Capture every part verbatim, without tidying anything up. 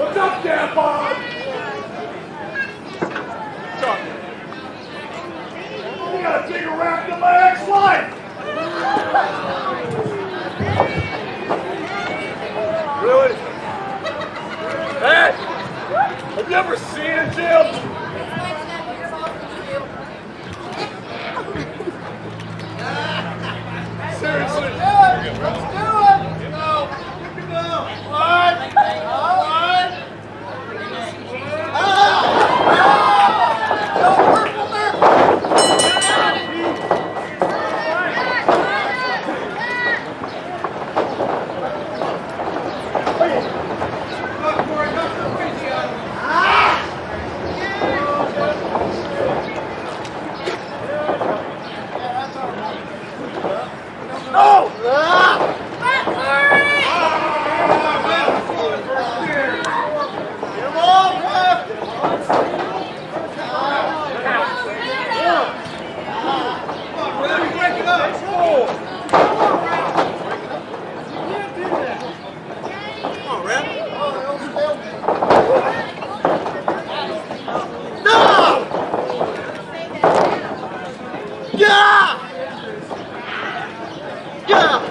What's up there, Bob? What's up? We got a bigger raft than my ex-wife! Really? Hey! Have you ever seen it, Jim? Seriously. Let's do it. Let's do it. Let's go. Let's go. One. One. Oh! Oh! No purple there. Look, Cory, not the way you got it. Yeah, that's all right. No! Ah! Ah, Cory! Get him all left! Come on, brother, break it up! You can't do that! Come on, Red. Oh, they almost failed me. No! Yeah! Yeah!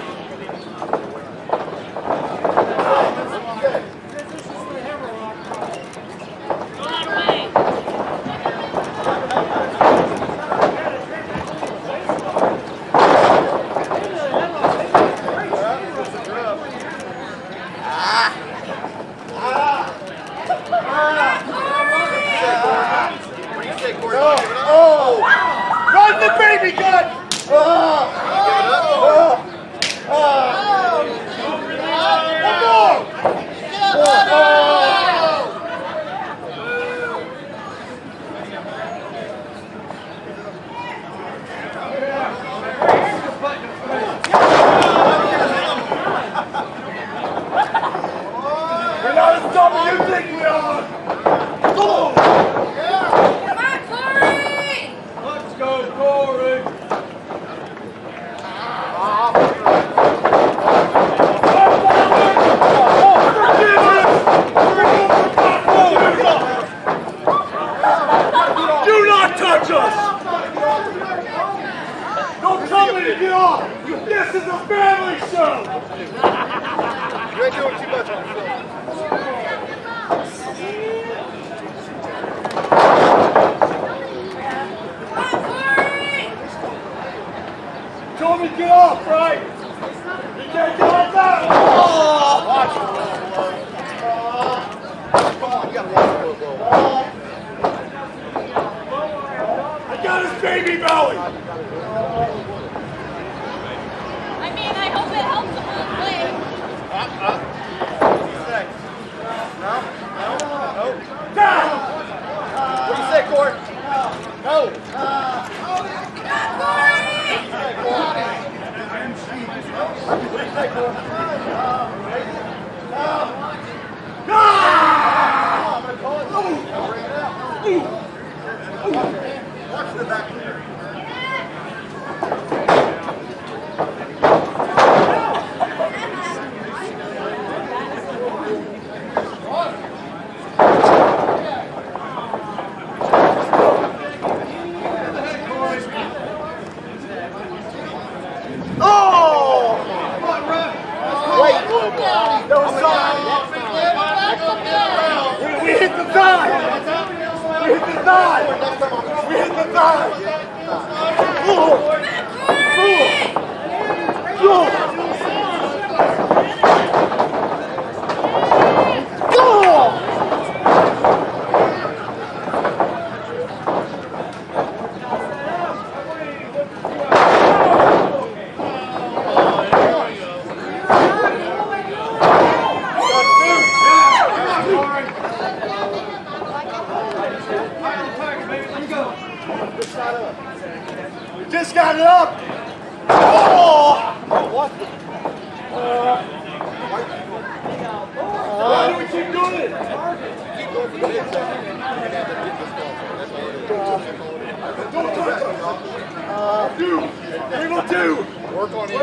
Work on him.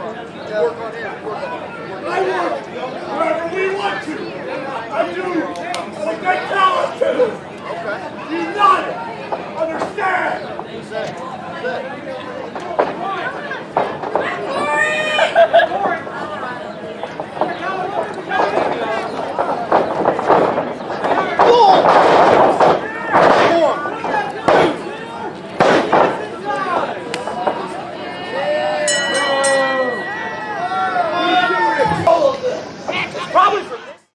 Work on him. I work.